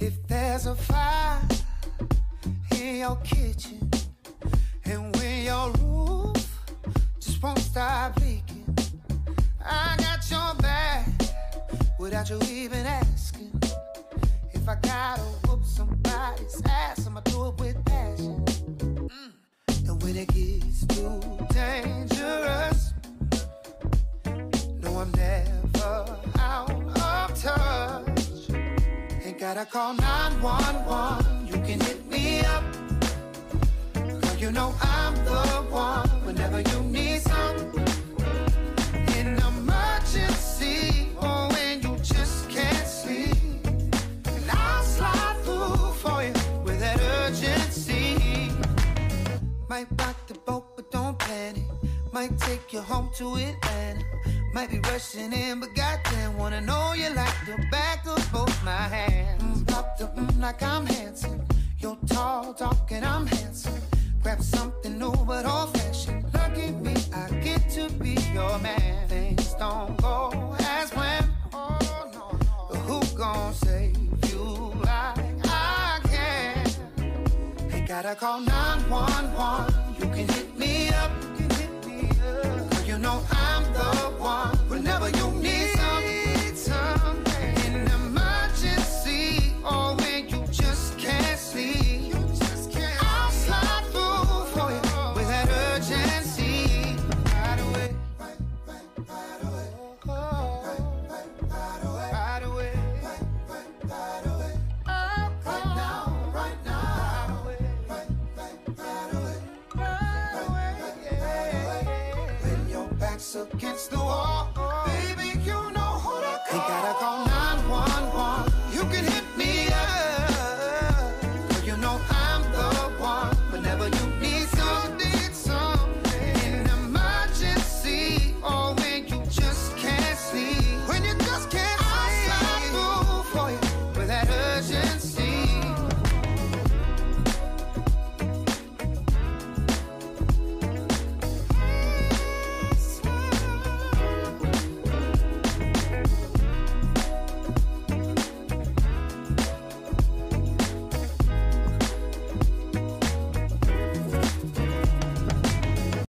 If there's a fire in your kitchen and when your roof just won't stop leaking, I got your back without you even asking. If I gotta whoop somebody's ass, I'ma do it with passion. And when it gets too dangerous, no, I'm never out of touch. Ain't gotta call 911, you can hit me up. Girl, you know I'm the one whenever you need something. An emergency, or when you just can't sleep. And I'll slide through for you with that urgency. Might rock the boat, but don't panic. Might take you home to Atlanta. Might be rushing in, but goddamn, wanna know you like the back of both my hands. Pop the like I'm handsome. You're tall, dark, and I'm handsome. Grab something new but old-fashioned. Lucky me, I get to be your man. Things don't go as planned. Oh, no, no. But who gon' save you like I can? Ain't gotta call 911. You can hit me up. Girl, you know I'm the one whenever you need something. An emergency, or when you just can't sleep, I'll slide through for you with that urgency. Right away, right away, right away, right away, right now, right now, right away, right away. When your back's against the wall.